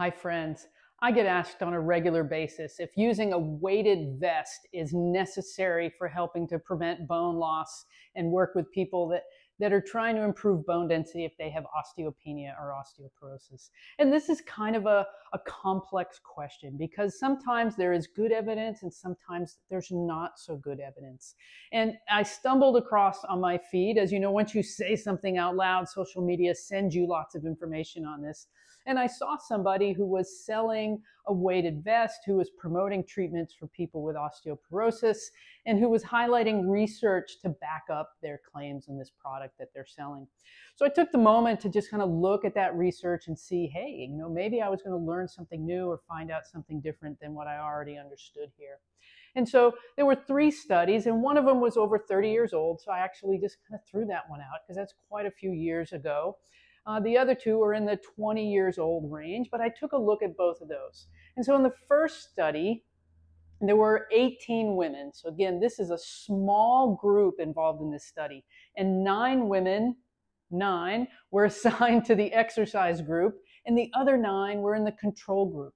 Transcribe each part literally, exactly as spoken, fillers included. Hi friends, I get asked on a regular basis if using a weighted vest is necessary for helping to prevent bone loss and work with people that, that are trying to improve bone density if they have osteopenia or osteoporosis. And this is kind of a, a complex question because sometimes there is good evidence and sometimes there's not so good evidence. And I stumbled across on my feed, as you know, once you say something out loud, social media sends you lots of information on this. And I saw somebody who was selling a weighted vest, who was promoting treatments for people with osteoporosis, and who was highlighting research to back up their claims on this product that they're selling. So I took the moment to just kind of look at that research and see, hey, you know, maybe I was going to learn something new or find out something different than what I already understood here. And so there were three studies, and one of them was over thirty years old. So I actually just kind of threw that one out because that's quite a few years ago. Uh, the other two are in the twenty years old range, but I took a look at both of those. And so in the first study, there were eighteen women. So again, this is a small group involved in this study. And nine women, nine, were assigned to the exercise group, and the other nine were in the control group.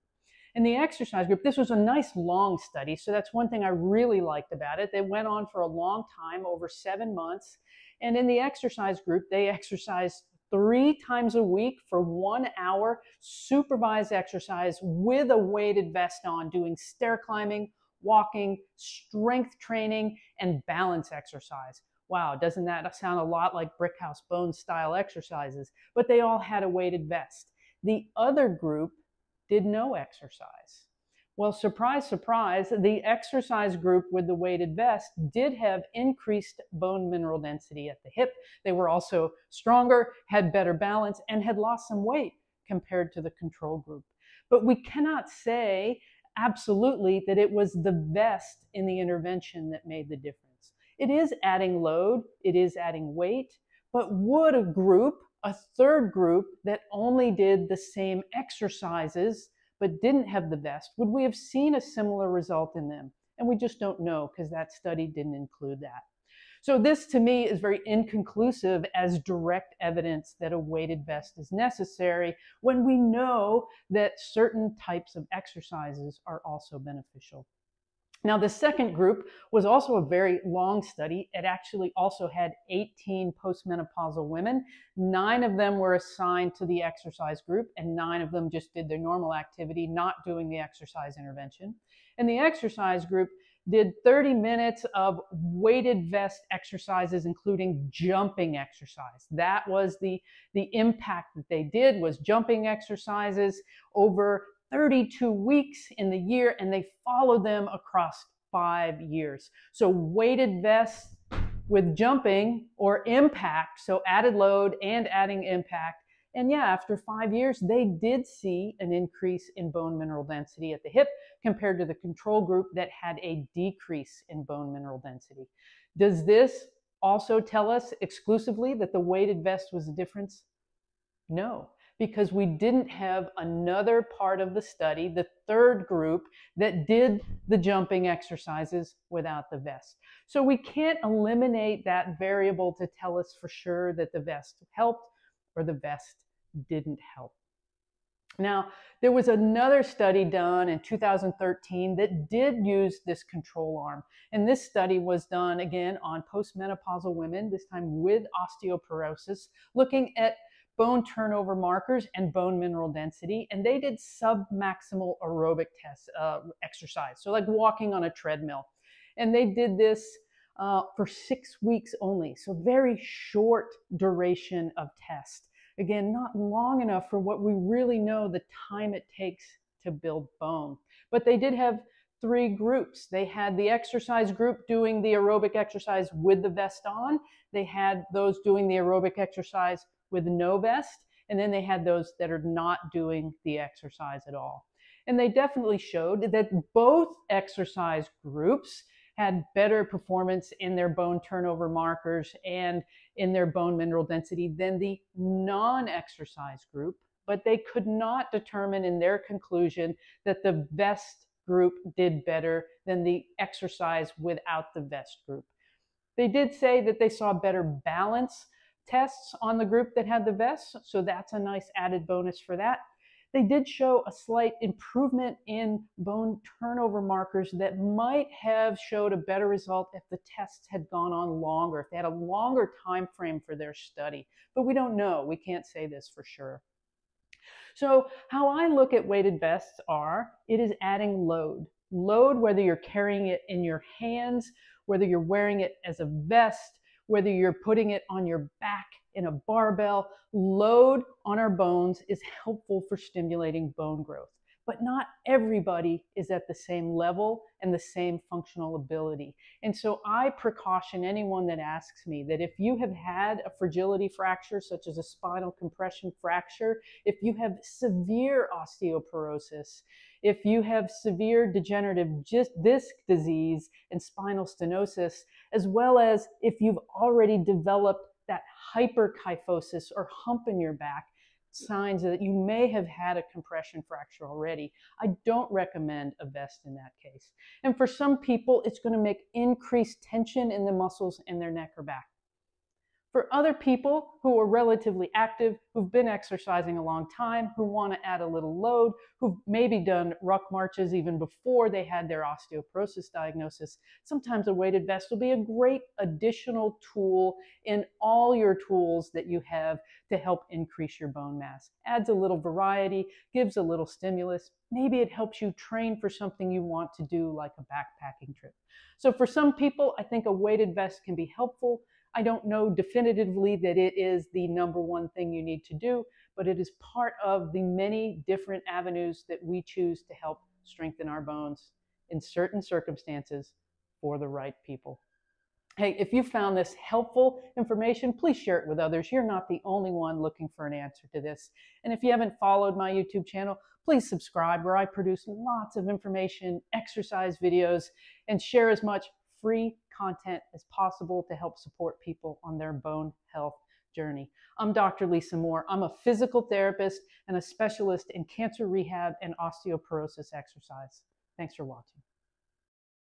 In the exercise group, this was a nice long study, so that's one thing I really liked about it. They went on for a long time, over seven months. And in the exercise group, they exercised three times a week for one hour, supervised exercise with a weighted vest on, doing stair climbing, walking, strength training, and balance exercise. Wow, doesn't that sound a lot like Brickhouse Bone style exercises? But they all had a weighted vest. The other group did no exercise. Well, surprise, surprise, the exercise group with the weighted vest did have increased bone mineral density at the hip. They were also stronger, had better balance, and had lost some weight compared to the control group. But we cannot say absolutely that it was the vest in the intervention that made the difference. It is adding load, it is adding weight, but would a group, a third group that only did the same exercises but didn't have the vest, would we have seen a similar result in them? And we just don't know because that study didn't include that. So this to me is very inconclusive as direct evidence that a weighted vest is necessary when we know that certain types of exercises are also beneficial. Now the second group was also a very long study. It actually also had eighteen postmenopausal women. Nine of them were assigned to the exercise group and nine of them just did their normal activity, not doing the exercise intervention. And the exercise group did thirty minutes of weighted vest exercises, including jumping exercise. That was the, the impact that they did was jumping exercises over thirty-two weeks in the year, and they followed them across five years. So weighted vests with jumping or impact, so added load and adding impact. And yeah, after five years, they did see an increase in bone mineral density at the hip compared to the control group that had a decrease in bone mineral density. Does this also tell us exclusively that the weighted vest was the difference? No. Because we didn't have another part of the study, the third group, that did the jumping exercises without the vest. So we can't eliminate that variable to tell us for sure that the vest helped or the vest didn't help. Now, there was another study done in two thousand thirteen that did use this control arm. And this study was done, again, on postmenopausal women, this time with osteoporosis, looking at bone turnover markers and bone mineral density, and they did submaximal aerobic test uh, exercise, so like walking on a treadmill. And they did this uh, for six weeks only, so very short duration of test. Again, not long enough for what we really know the time it takes to build bone. But they did have three groups. They had the exercise group doing the aerobic exercise with the vest on. They had those doing the aerobic exercise with no vest, and then they had those that are not doing the exercise at all. And they definitely showed that both exercise groups had better performance in their bone turnover markers and in their bone mineral density than the non-exercise group, but they could not determine in their conclusion that the vest group did better than the exercise without the vest group. They did say that they saw better balance tests on the group that had the vest, so that's a nice added bonus for that. They did show a slight improvement in bone turnover markers that might have showed a better result if the tests had gone on longer, if they had a longer time frame for their study. But we don't know. We can't say this for sure. So how I look at weighted vests are, it is adding load. Load, whether you're carrying it in your hands, whether you're wearing it as a vest, whether you're putting it on your back in a barbell, load on our bones is helpful for stimulating bone growth. But not everybody is at the same level and the same functional ability. And so I precaution anyone that asks me that if you have had a fragility fracture, such as a spinal compression fracture, if you have severe osteoporosis, if you have severe degenerative disc disease and spinal stenosis, as well as if you've already developed that hyperkyphosis or hump in your back, signs that you may have had a compression fracture already, I don't recommend a vest in that case. And for some people, it's going to make increased tension in the muscles in their neck or back. For other people who are relatively active, who've been exercising a long time, who want to add a little load, who've maybe done ruck marches even before they had their osteoporosis diagnosis, sometimes a weighted vest will be a great additional tool in all your tools that you have to help increase your bone mass. Adds a little variety, gives a little stimulus. Maybe it helps you train for something you want to do, like a backpacking trip. So for some people, I think a weighted vest can be helpful. I don't know definitively that it is the number one thing you need to do, but it is part of the many different avenues that we choose to help strengthen our bones in certain circumstances for the right people. Hey, if you found this helpful information, please share it with others. You're not the only one looking for an answer to this. And if you haven't followed my YouTube channel, please subscribe, where I produce lots of information, exercise videos, and share as much free content as possible to help support people on their bone health journey. I'm Doctor Lisa Moore. I'm a physical therapist and a specialist in cancer rehab and osteoporosis exercise. Thanks for watching.